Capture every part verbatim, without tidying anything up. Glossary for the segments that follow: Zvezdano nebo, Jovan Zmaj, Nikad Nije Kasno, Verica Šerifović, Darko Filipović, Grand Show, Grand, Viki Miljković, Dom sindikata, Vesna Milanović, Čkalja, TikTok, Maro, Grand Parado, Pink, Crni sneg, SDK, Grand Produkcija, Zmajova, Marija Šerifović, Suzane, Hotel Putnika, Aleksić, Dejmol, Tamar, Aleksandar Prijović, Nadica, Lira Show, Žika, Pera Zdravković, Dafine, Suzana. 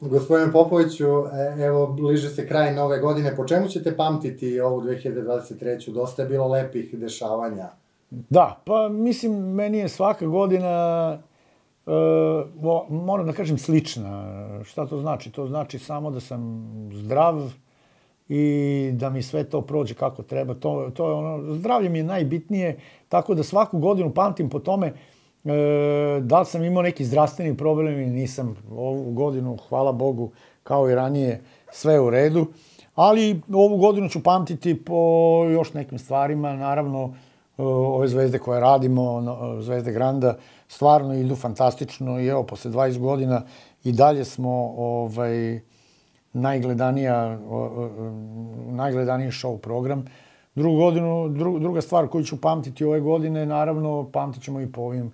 Gospodine Popoviću, evo, bliže se kraj nove godine. Po čemu ćete pamtiti ovu dve hiljade dvadeset treću? Dosta je bilo lepih dešavanja. Da, pa mislim, meni je svaka godina, moram da kažem, slična. Šta to znači? To znači samo da sam zdrav i da mi sve to prođe kako treba. Zdravlje mi je najbitnije, tako da svaku godinu pamtim po tome da li sam imao neki zdravstveni problem i nisam. Ovu godinu, hvala Bogu, kao i ranije, sve u redu. Ali ovu godinu ću pamtiti po još nekim stvarima. Naravno, ove zvezde koje radimo, Zvezde Granda, stvarno idu fantastično i evo, posle dvadeset godina i dalje smo najgledaniji show program. Druga stvar koju ću pamtiti ove godine, naravno, pamtit ćemo i po ovim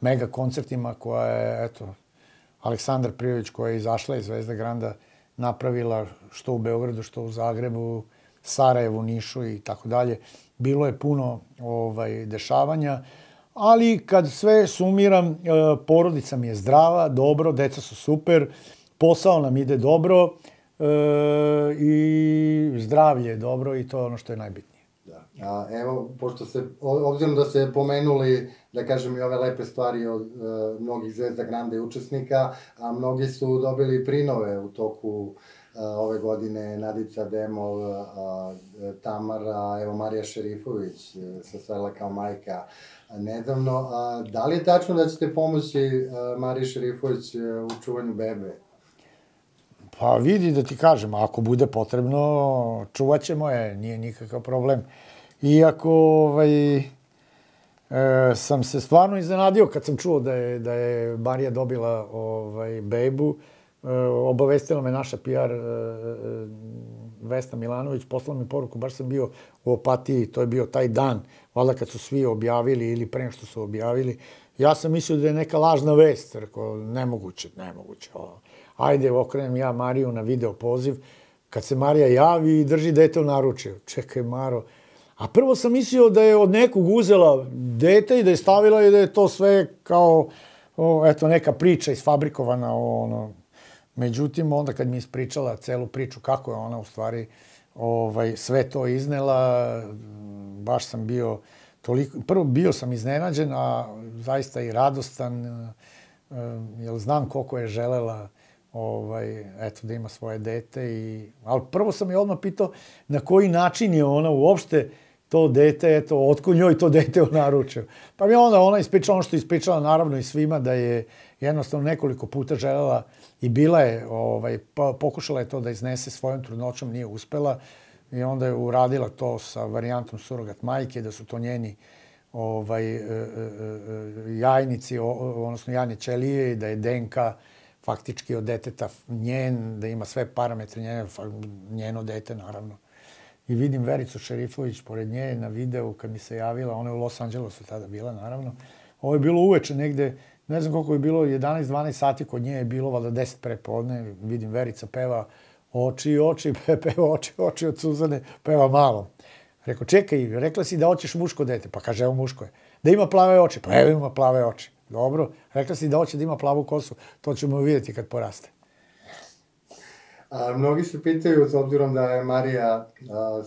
mega koncertima koja je, eto, Aleksandar Prijović, koja je izašla iz Zvezde Granda, napravila što u Beogradu, što u Zagrebu, Sarajevu, Nišu i tako dalje. Bilo je puno dešavanja, ali kad sve sumiram, porodica mi je zdrava, dobro, deca su super, posao nam ide dobro i zdravlje je dobro i to je ono što je najbitnije. Evo, pošto se, obzirom da ste pomenuli, da kažem, i ove lepe stvari od mnogih Zvezda Granda i učesnika, a mnogi su dobili prinove u toku ove godine, Nadica, Dejmol, Tamar, evo Marija Šerifović se stvarila kao majka nedavno. Da li je tačno da ćete pomoći Mariji Šerifović u čuvanju bebe? Pa vidi da ti kažem, ako bude potrebno, čuvat ćemo je, nije nikakav problem. Iako sam se stvarno iznenadio kad sam čuo da je Marija dobila bebu. Obavestila me naša P R Vesna Milanović, poslala mi poruku, baš sam bio u Opatiji, to je bio taj dan, valjda kad su svi objavili ili pre što su objavili. Ja sam mislio da je neka lažna vest, rekao, nemoguće, nemoguće. Ajde, okrenem ja Mariju na video poziv, kad se Marija javi i drži dete u naručju. Čekaj, Maro. A prvo sam mislio da je od nekog uzela dete i da je stavila i da je to sve kao neka priča isfabrikovana ono. Međutim, onda kad mi je ispričala celu priču kako je ona u stvari sve to iznela, baš sam bio toliko... Prvo, bio sam iznenađen, a zaista i radostan, jer znam koliko je želela da ima svoje dete. Ali prvo sam je odmah pitao na koji način je ona uopšte to dete, otkud njoj to dete u naručju. Pa mi je onda ona ispričala ono što je ispričala naravno i svima, da je jednostavno nekoliko puta želela i bila je, pokušala je to da iznese svojom trudnoćom, nije uspela i onda je uradila to sa varijantom surogat majke, da su to njeni jajnici, odnosno jajne ćelije i da je D N K faktički od deteta njen, da ima sve parametre njeno dete naravno. I vidim Vericu Šerifović pored nje na videu kad mi se javila, ona je u Los Angelesu tada bila naravno. Ovo je bilo uveče negde, ne znam koliko je bilo, jedanaest dvanaest sati, kod nje je bilo valjda deset prepodne, vidim Verica peva oči, oči, peva oči, oči od Suzane, peva malo. Rekao, čekaj, rekla si da hoćeš muško dete, pa kaže, evo muško je. Da ima plave oči, pa evo ima plave oči. Dobro, rekla si da hoće da ima plavu kosu, to ćemo vidjeti kad poraste. Mnogi se pitaju, s obzirom da je Marija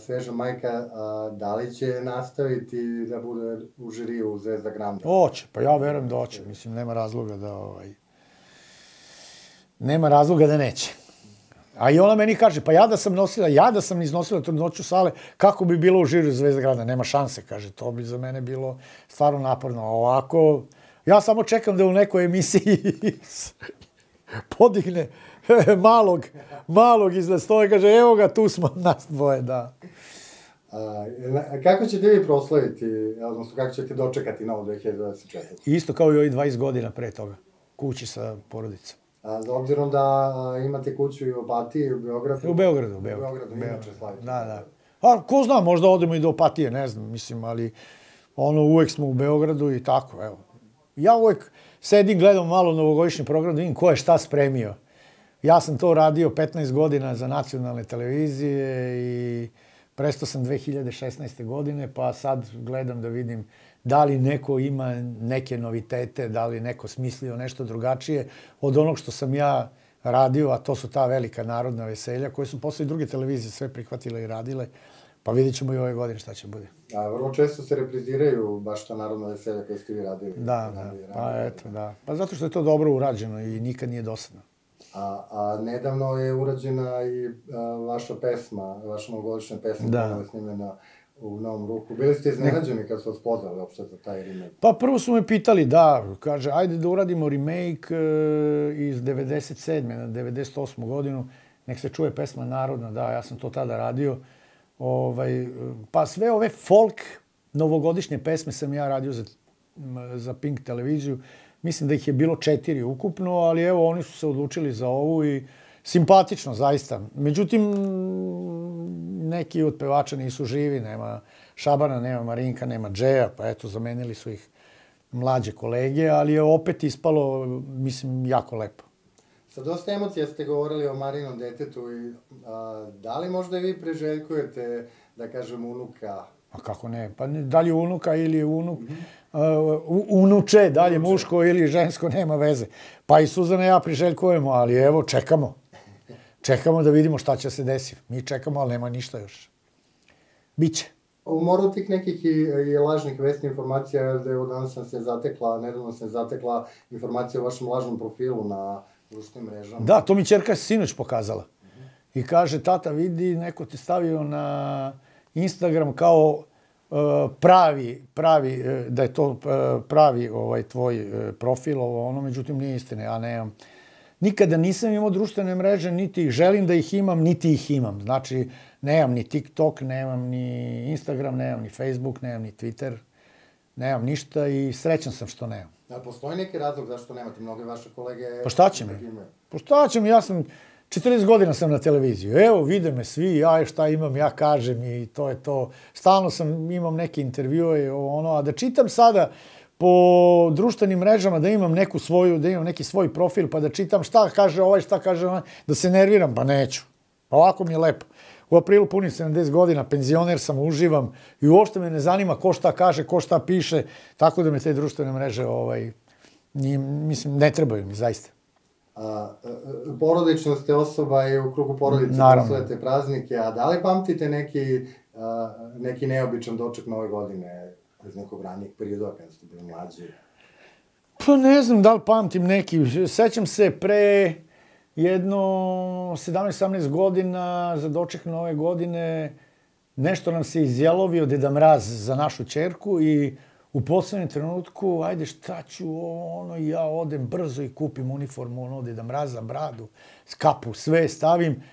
sveža majka, da li će nastaviti da bude u žiriju u Zvezda Granda? Oće, pa ja verujem da oće. Mislim, nema razloga da... Nema razloga da neće. A i ona meni kaže, pa ja da sam nosila, ja da sam iznosila trudnoću sale, kako bi bilo u žiriju Zvezda Granda? Nema šanse, kaže. To bi za mene bilo stvarno naporno. Ovako, ja samo čekam da u nekoj emisiji podigne... Malog, malog iznad stoje, kaže, evo ga, tu smo nas dvoje, da. Kako ćete vi proslaviti, odnosno kako ćete dočekati novu dve hiljade dvadeset četvrtu? Isto kao i ovi dvadeset godina pre toga, kući sa porodicom. S obzirom da imate kuću i u Opatiji i u Beogradu? U Beogradu, u Beogradu, inače slavite. Da, da. Ko zna, možda odemo i do Opatije, ne znam, mislim, ali ono, uvek smo u Beogradu i tako, evo. Ja uvek sedim, gledam malo novogodišnji program, da vidim ko je šta spremio. Ja sam to radio petnaest godina za nacionalne televizije i prestao sam dve hiljade šesnaeste. godine, pa sad gledam da vidim da li neko ima neke novitete, da li neko smislio nešto drugačije od onog što sam ja radio, a to su ta velika narodna veselja koje su posle i druge televizije sve prihvatile i radile. Pa vidit ćemo i ove godine šta će bude. A vrlo često se repriziraju baš ta narodna veselja koje ste vi radili. Da, pa eto, da. Pa zato što je to dobro urađeno i nikad nije dosadno. A nedavno je urađena i vaša pesma, vaša novogodišnja pesma koja je snimljena u Novom Ruku. Bili ste iznenađeni kad su vas pozvali opšte za taj remake? Pa prvo su me pitali, da, kaže, ajde da uradimo remake iz devedeset sedme na devedeset osmu godinu, nek se čuje pesma narodna, da, ja sam to tada radio. Pa sve ove folk novogodišnje pesme sam ja radio za Pink televiziju. Mislim da ih je bilo četiri ukupno, ali evo, oni su se odlučili za ovu i simpatično, zaista. Međutim, neki od pevača nisu živi, nema Šabana, nema Marinka, nema Džeja, pa eto, zamenili su ih mlađe kolege, ali je opet ispalo, mislim, jako lepo. Sa dosta emocija ste govorili o Marinom detetu i da li možda vi preželjkujete, da kažem, unuka? A kako ne? Pa da li je unuka ili je unuk, unuče, da li je muško ili žensko, nema veze. Pa i Suzane i ja priželjkujemo, ali evo, čekamo. Čekamo da vidimo šta će se desiti. Mi čekamo, ali nema ništa još. Biće. U moru tih nekih i lažnih vestnih informacija, da evo danas sam se zatekla, nedavno sam zatekla informacija o vašem lažnom profilu na društvenim mrežama. Da, to mi ćerka sinoć pokazala. I kaže, tata, vidi, neko te stavio na Instagram kao pravi, pravi, da je to pravi tvoj profil, ono, međutim, nije istine, ja nemam. Nikada nisam imao društvene mreže, niti ih želim da ih imam, niti ih imam. Znači, nemam ni TikTok, nemam ni Instagram, nemam ni Facebook, nemam ni Twitter, nemam ništa i srećan sam što nemam. A postoji neki razlog zašto nemate? Mnogi vaše kolege... Pa šta će mi? Pa šta će mi? Ja sam... četrdeset godina sam na televiziju, evo, vide me svi, ja šta imam, ja kažem i to je to. Stalno sam, imam neke intervjue, ono, a da čitam sada po društvenim mrežama, da imam neku svoju, da imam neki svoj profil, pa da čitam šta kaže ovaj, šta kaže onaj, da se nerviram, pa neću. Pa ovako mi je lepo. U aprilu punim sedamdeset godina, penzioner sam, uživam i uopšte me ne zanima ko šta kaže, ko šta piše, tako da me te društvene mreže, ovaj, mislim, ne trebaju mi, zaista. Porodično ste osoba i u krugu porodice postojete praznike, a da li pamtite neki neobičan doček nove godine iz nekog ranijeg perioda kada ste bili mlađi? Pa ne znam da li pamtim neki. Sećam se pre jedno sedamnaest osamnaest godina za doček nove godine nešto nam se izjalovio Deda Mraz za našu ćerku i u poslednjem trenutku, ajde šta ću, ono, ja odem brzo i kupim uniformu, ono, Deda Mraza, bradu, kapu, sve stavim.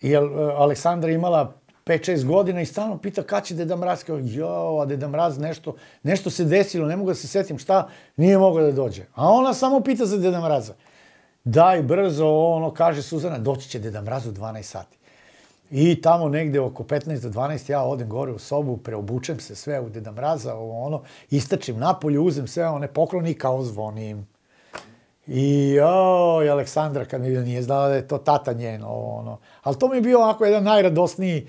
Jer Aleksandra imala pet šest godina i stalno pita kada će Deda Mraz. Kao, jo, a Deda Mraz nešto, nešto se desilo, ne mogu da se setim šta, nije mogao da dođe. A ona samo pita za Deda Mraza. Daj, brzo, ono, kaže Suzana, doći će Deda Mraz u dvanaest sati. I tamo negde oko petnaest do dvanaest ja odem gore u sobu, preobučem se sve u Deda Mraza, istračim napolje, uzem sve one poklone i kao zvonim. I oj, Aleksandra kad mi je bila nije znala da je to tata njeno. Ali to mi je bio onako jedan najradosniji.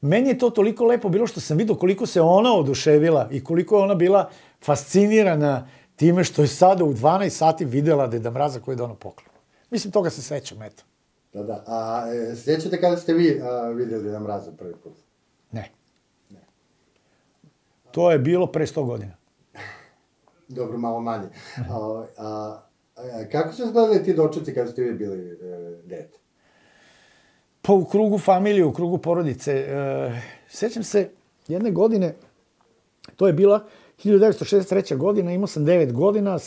Meni je to toliko lepo bilo što sam vidio koliko se ona oduševila i koliko je ona bila fascinirana time što je sada u dvanaest sati videla Deda Mraza koji je dono poklon. Mislim, toga se sećam, eto. Da, da. A sjećate kada ste vi vidjeli Deda Mraza prvi put? Ne. To je bilo pre sto godina. Dobro, malo manje. Kako su izgledali ti dočeci kada ste vi bili dete? Pa u krugu familije, u krugu porodice. Sjećam se jedne godine, to je bila hiljadu devetsto šezdeset treća godina, imao sam devet godina,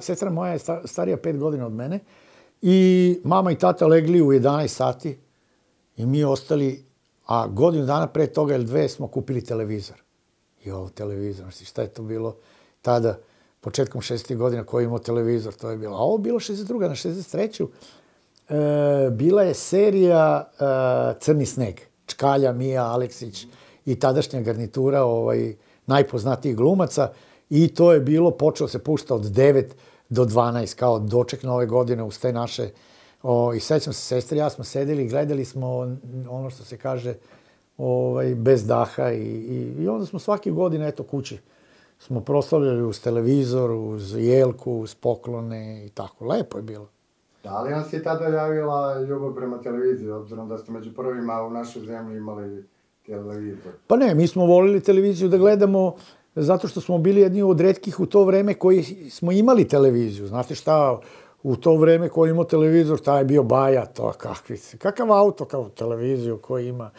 sestra moja je starija pet godina od mene. I mama i tata legli u jedanaest sati i mi ostali, a godinu dana pre toga ili dve smo kupili televizor. I ovo televizor, znači šta je to bilo tada, početkom šezdesetih godina koji je imao televizor, to je bilo. A ovo bilo šezdeset druga na šezdeset treću bila je serija Crni sneg. Čkalja, Mija, Aleksić i tadašnja garnitura najpoznatijih glumaca i to je bilo, počelo se pušta od devet do dvanaest, kao doček nove godine uz te naše. I sećam se, sestre i ja smo sedeli i gledali smo ono što se kaže bez daha i onda smo svake godine, eto, kući smo proslavljali uz televizor, uz jelku, uz poklone i tako. Lepo je bilo. Da li vam se tada javila ljubav prema televiziji, obzirom da ste među prvima u našoj zemlji imali televizor? Pa ne, mi smo volili televiziju da gledamo zato što smo bili jedni od retkih u to vreme koji smo imali televiziju. Znate šta, u to vreme ko je imao televizor, taj je bio baja, to kakvi se, kakav auto kao televiziju koji ima.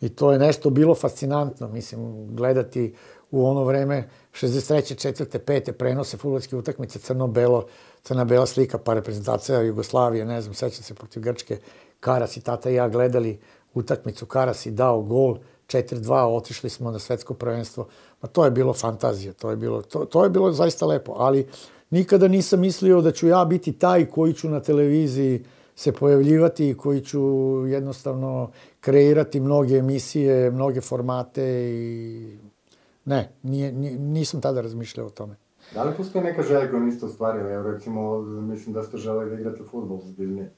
I to je nešto bilo fascinantno, mislim, gledati u ono vreme šezdeset treće, četvrte, pete prenose fudbalske utakmice, crno-belo, crna-bela slika, pa reprezentacija Jugoslavije, ne znam, sećam se protiv Grčke, Karas i tata i ja gledali utakmicu, Karas i dao gol, četiri dva, otišli smo na svetsko prvenstvo. Ma to je bilo fantazija, to je bilo, to, to je bilo zaista lepo, ali nikada nisam mislio da ću ja biti taj koji ću na televiziji se pojavljivati i koji ću jednostavno kreirati mnoge emisije, mnoge formate i... Ne, nisam tada razmišljao o tome. Da li postoje neka želja koju niste ostvarili? Evo, recimo, mislim da ste želeli da igrate fudbal ozbiljnije.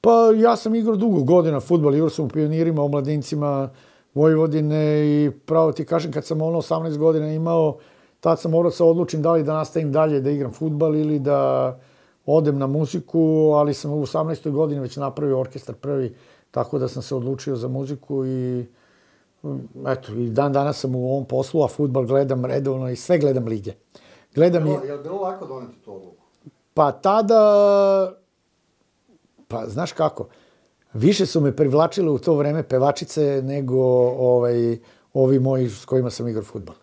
Pa, ja sam igrao dugo godina fudbal, igrao sam u Pionirima, u Mladincima Vojvodine i pravo ti kažem, kad sam ono osamnaest godina imao, tad sam morao se odlučiti da li da nastavim dalje da igram fudbal ili da odem na muziku, ali sam u osamnaestoj godini već napravio orkestar prvi, tako da sam se odlučio za muziku i... Eto, i dan danas sam u ovom poslu, a fudbal gledam redovno i sve gledam lige. Gledam i... Je li bilo lako doneti tu odluku? Pa tada... Pa, znaš kako? Više su me privlačile u to vreme pevačice nego ovi moji s kojima sam igrao fudbal.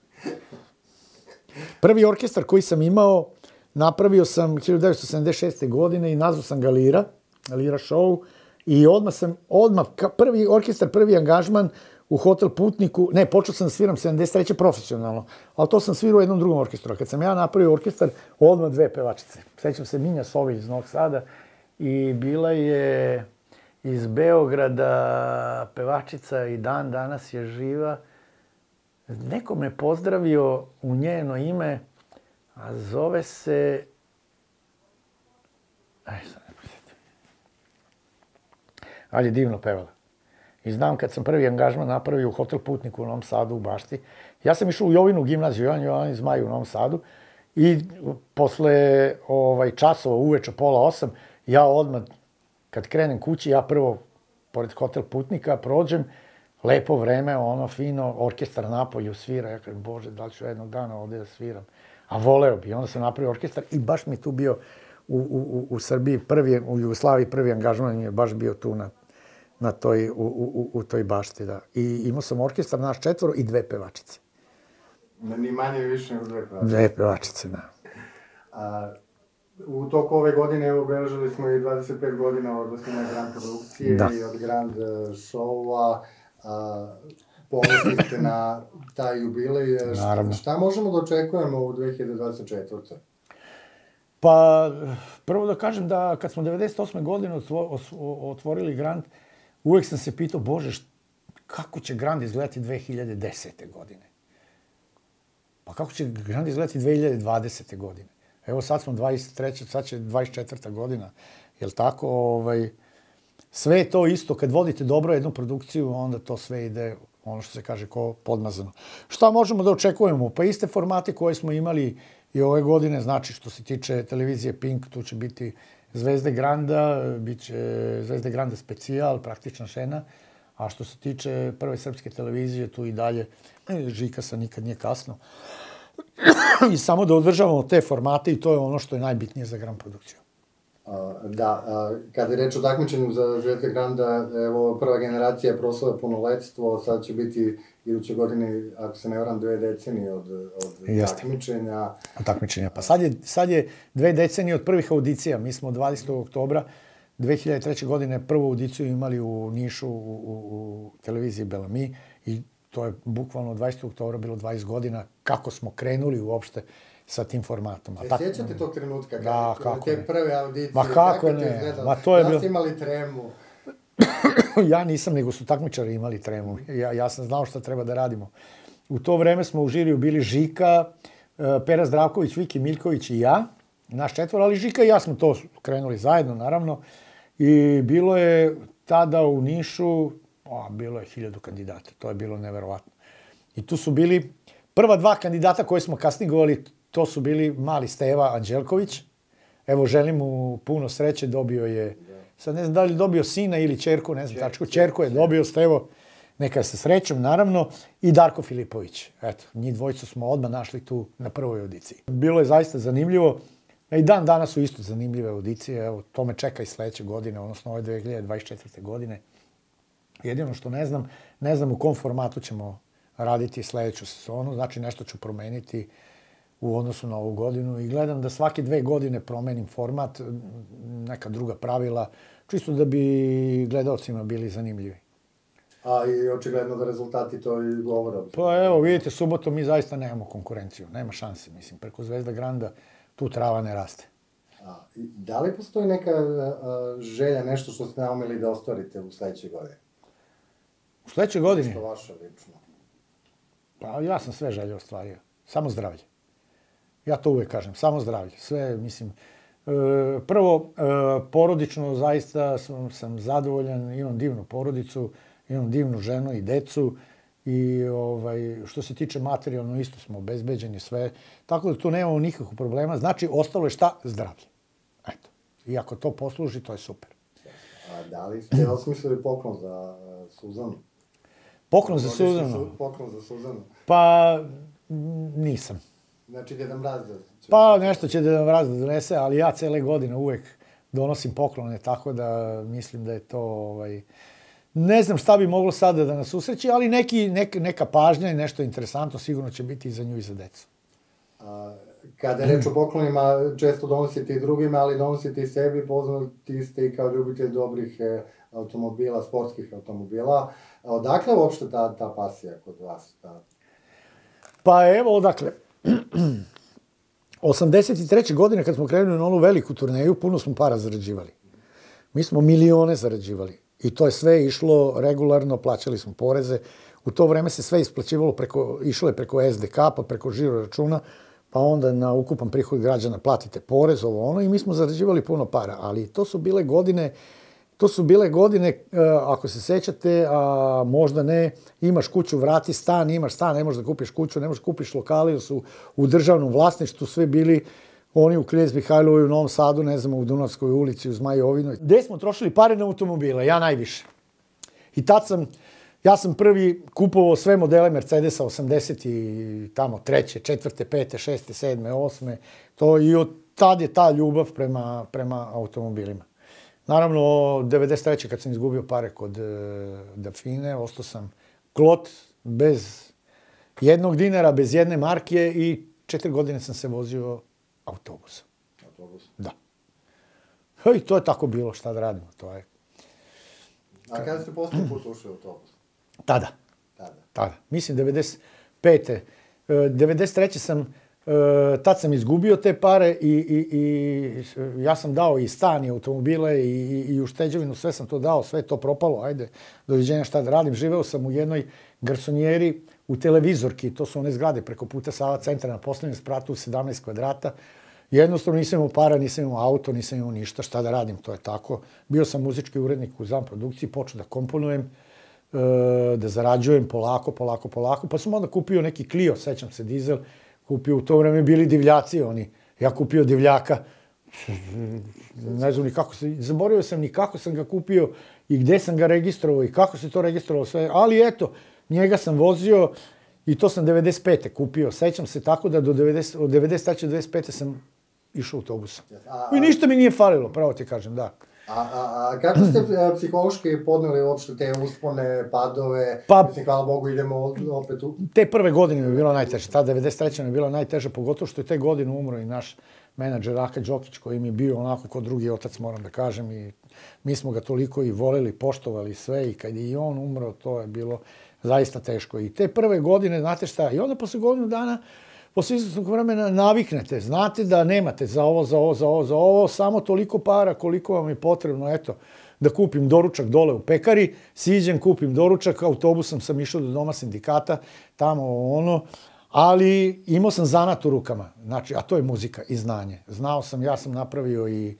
Prvi orkestar koji sam imao napravio sam hiljadu devetsto sedamdeset šeste. godine i nazvao sam ga Lira, Lira Show. I odmah sam, odmah, prvi orkestar, prvi angažman u Hotel Putniku, ne, počeo sam da sviram sedamdeset treće profesionalno, ali to sam svirao u jednom drugom orkestru. Kad sam ja napravio orkestar, odmah dve pevačice. Sećam se Minja Sovilj iz Novog Sada i bila je iz Beograda pevačica i dan danas je živa. Neko me pozdravio u njeno ime, a zove se... Ajde, sad ne posjetim. Ali je divno pevala. I znam kad sam prvi angažman napravio u Hotel Putniku u Novom Sadu, u Bašti. Ja sam išao u Jovinu gimnaziju, Jovan Zmaj u Novom Sadu. I posle časova uveče, pola osam, ja odmah, kad krenem kući, ja prvo, pored Hotel Putnika, prođem. Lepo vreme, ono fino, orkestar napolju svira. Ja kažem, bože, da li ću jednog dana ovde da sviram? A voleo bi. Onda sam napravio orkestar i baš mi tu bio u Srbiji, u Jugoslaviji, prvi angažman mi je baš bio tu na... u toj Bašti, da. I imao sam orkestar, naš četvoro i dve pevačice. Ni manje i više nego dve pevačice. Dve pevačice, da. U toku ove godine obeležili smo i dvadeset pet godina od osnivanja Grand Produkcije i od Grand Showa. Ponosni ste na taj jubilej. Naravno. Šta možemo da očekujemo u dve hiljade dvadeset četvrtoj. Pa, prvo da kažem da kad smo devedeset osme. godine otvorili Grand, uvek sam se pitao, bože, kako će Grand izgledati dve hiljade desete. godine? Pa kako će Grand izgledati dve hiljade dvadesete. godine? Evo sad smo dvadeset treća. sad će dvadeset četvrta. godina. Jel' tako? Sve je to isto. Kad vodite dobro jednu produkciju, onda to sve ide, ono što se kaže, ko podmazano. Šta možemo da očekujemo? Pa iste formate koje smo imali i ove godine, znači što se tiče televizije Pink, tu će biti Zvezde Granda, bit će Zvezde Granda specijal, praktična šena, a što se tiče Prve srpske televizije, tu i dalje Žika sa Nikad nije kasno. I samo da održavamo te formate i to je ono što je najbitnije za Grand Produkciju. Da, kada je reč o takmičenju za Zvezde Granda, evo, prva generacija je proslavila punoletstvo, sad će biti iduće godine, ako se ne varam, dve decenije od takmičenja. Od takmičenja, pa sad je dve decenije od prvih audicija. Mi smo dvadesetog oktobra dve hiljade treće. godine prvu audiciju imali u Nišu, u televiziji Belami i to je bukvalno dvadesetog oktobra bilo dvadeset godina kako smo krenuli uopšte sa tim formatom. Se sjećate tog trenutka? Da, kako ne. Te prve audicije, kako ti izgledalo? Da ste imali tremu? Ja nisam, nego su takmičari imali tremu. Ja sam znao šta treba da radimo. U to vreme smo u žiriju bili Žika, Pera Zdravković, Viki Miljković i ja, naš četvor, ali Žika i ja smo to krenuli zajedno, naravno. I bilo je tada u Nišu, bilo je hiljadu kandidata, to je bilo neverovatno. I tu su bili prva dva kandidata koje smo kastingovali, to su bili mali Steva Anđelković Evo, želim mu puno sreće, dobio je, sad ne znam da li je dobio sina ili čerku, ne znam tačku, čerku je dobio, Stevo, neka se srećom, naravno, i Darko Filipović. Eto, njih dvojicu smo odmah našli tu na prvoj audiciji. Bilo je zaista zanimljivo, i dan danas su isto zanimljive audicije, evo, to me čeka i sledeće godine, odnosno ove dve hiljade dvadeset četvrte. godine. Jedino što ne znam, ne znam u kom formatu ćemo raditi sledeću sezonu, znači nešto ću promeniti u odnosu na ovu godinu i gledam da svake dve godine promenim format, neka druga pravila, čisto da bi gledalcima bili zanimljivi. A i očigledno da rezultati to i govore. Pa evo, vidite, subotom mi zaista nemamo konkurenciju, nema šanse, mislim, preko Zvezde Granda tu trava ne raste. Da li postoji neka želja, nešto što ste naumeli da ostvarite u sledećoj godini? U sledećoj godini? Što vaše lično? Pa ja sam sve želje ostvario, samo zdravlje. Ja to uvek kažem, samo zdravlje. Sve, mislim, prvo, porodično zaista sam zadovoljan, imam divnu porodicu, imam divnu ženu i decu i što se tiče materijalno isto smo obezbeđeni sve, tako da tu nemamo nikakvog problema. Znači, ostalo je šta? Zdravlje. Eto. I ako to posluži, to je super. A da li ste osmislili poklon za Suzanu? Poklon za Suzanu? Poklon za Suzanu. Pa, nisam. Znači, Deda Mraz da... Pa, nešto će Deda Mraz da donese, ali ja cele godine uvek donosim poklone, tako da mislim da je to... Ne znam šta bi moglo sada da nas usreći, ali neka pažnja i nešto interesantno sigurno će biti i za nju i za decu. Kada je reč o poklonima, često donosite i drugima, ali donosite i sebi, poznati ste i kao ljubitelj dobrih automobila, sportskih automobila. Odakle uopšte ta pasija kod vas? Pa evo odakle. osamdeset treće. godine kad smo krenuli na onu veliku turneju, puno smo para zarađivali. Mi smo milione zarađivali. I to je sve išlo regularno, plaćali smo poreze. U to vreme se sve isplaćivalo, išlo je preko S D K, pa preko žiro računa, pa onda na ukupan prihod građana platite porez, ovo ono, i mi smo zarađivali puno para. Ali to su bile godine, to su bile godine, ako se sećate, a možda ne, imaš kuću, vrati stan, imaš stan, ne možeš da kupiš kuću, ne možeš da kupiš lokali, su u državnom vlasništvu sve bili oni u Knez Mihailovoj, u Novom Sadu, ne znamo, u Dunavskoj ulici, u Zmajovinoj. Gde smo trošili pare na automobile? Ja najviše. I tad sam, ja sam prvi kupovao sve modele Mercedesa, osamdeset i tamo, treće, četvrte, pete, šeste, sedme, osme. To i od tad je ta ljubav prema automobilima. Naravno, devedeset treće. kad sam izgubio pare kod Dafine, ostao sam klot, bez jednog dinara, bez jedne marke i četiri godine sam se vozio autobusa. Autobusa? Da. I to je tako bilo, šta da radimo, to je... A kada ste posljednji put ušli u autobus? Tada. Tada? Tada. Mislim, devedeset pete. devedeset treće. sam... Tad sam izgubio te pare i ja sam dao i stan, i automobile, i ušteđevinu, sve sam to dao, sve je to propalo, ajde, doviđenja, šta da radim. Živeo sam u jednoj garsonjeri u televizorki, to su one zgrade preko puta Sava centra na poslednjem spratu u sedamnaest kvadrata. Jednostavno nisam imao para, nisam imao auto, nisam imao ništa, šta da radim, to je tako. Bio sam muzički urednik u Grand Produkciji, počeo da komponujem, da zarađujem polako, polako, polako, pa sam onda kupio neki Clio, sećam se, dizel. Kupio, u to vreme bili divljaci oni. Ja kupio divljaka. Ne znam ni kako se... Zaboravio sam ni kako sam ga kupio i gde sam ga registrovao i kako se to registrovalo sve. Ali eto, njega sam vozio i to sam devedeset pete. kupio. Sećam se tako da do devedeset treće do devedeset pete. sam išao autobusom. I ništa mi nije falilo, pravo ti kažem, da. A kako ste psihološki podneli uopšte te uspone, padove? Mislim, hvala Bogu, idemo opet u... Te prve godine mi je bilo najteže. Ta devedeset treća. mi je bila najteža, pogotovo što je te godine umro i naš menadžer Raka Đokić, koji mi je bio onako ko drugi otac, moram da kažem. I mi smo ga toliko i voleli, poštovali sve, i kad je i on umro, to je bilo zaista teško. I te prve godine, znate šta, i onda posle godinu dana, posle izvesnog vremena naviknete, znate da nemate za ovo, za ovo, za ovo, za ovo, samo toliko para koliko vam je potrebno, eto, da kupim doručak dole u pekari, siđem, kupim doručak, autobusom sam išao do doma sindikata, tamo ono, ali imao sam zanat u rukama, znači, a to je muzika i znanje. Znao sam, ja sam napravio i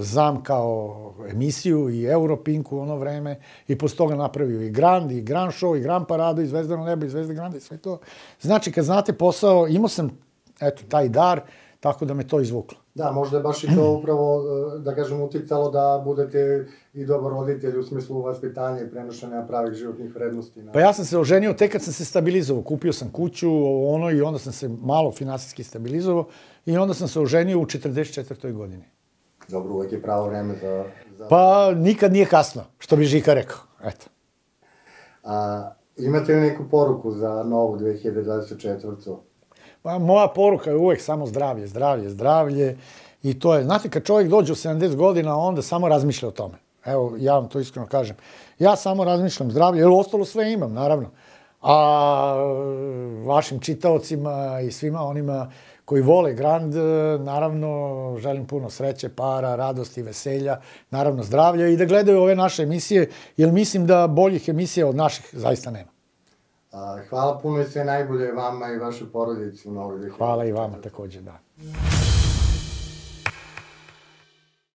ZAM kao emisiju i Europinku u ono vreme i posle toga napravio i Grand, i Grand Show, i Grand Parado, i Zvezdano nebo, i Zvezde Granda, i sve to. Znači, kad znate posao, imao sam, eto, taj dar, tako da me to izvuklo. Da, možda je baš i to upravo, da kažem, uticalo da budete i dobar roditelj u smislu vaspitanja i prenošenja pravih životnih vrednosti. Pa ja sam se oženio tek kad sam se stabilizovao. Kupio sam kuću, ono, i onda sam se malo finansijski stabilizovao i onda sam se oženio u četrdeset četvrtoj godini. Dobro, uvek je pravo vreme za... Pa nikad nije kasno, što bi Žika rekao. Eto. Imate li neku poruku za novu dve hiljade dvadeset četvrtu? Moja poruka je uvek samo zdravlje, zdravlje, zdravlje i to je, znate, kad čovjek dođe u sedamdeset godina, onda samo razmišlja o tome. Evo, ja vam to iskreno kažem. Ja samo razmišljam zdravlje, jer ostalo sve imam, naravno. A vašim čitaocima i svima onima koji vole Grand, naravno, želim puno sreće, para, radosti, veselja, naravno zdravlja i da gledaju ove naše emisije, jer mislim da boljih emisija od naših zaista nema. Hvala puno i sve najbolje vama i vašoj porodici. Hvala i vama takođe, da.